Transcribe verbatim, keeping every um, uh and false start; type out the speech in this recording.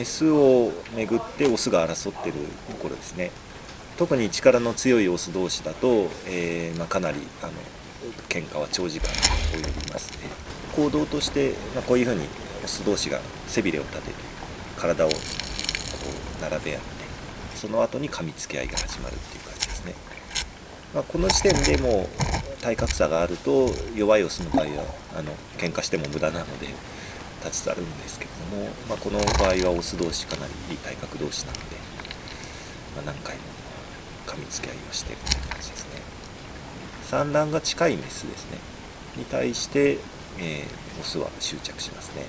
メスをめぐってオスが争ってるところですね。特に力の強いオス同士だと、えーまあ、かなりあの喧嘩は長時間に及びますね。行動として、まあ、こういうふうにオス同士が背びれを立てて体をこう並べ合ってその後に噛みつき合いが始まるっていう感じですね。まあ、この時点でもう体格差があると弱いオスの場合はあの喧嘩しても無駄なので立ち去るんですけれども、まあ、この場合はオス同士かなりいい体格同士なので、まあ、何回も噛みつき合いをしているという感じですね。産卵が近いメスですねに対して、えー、オスは執着しますね。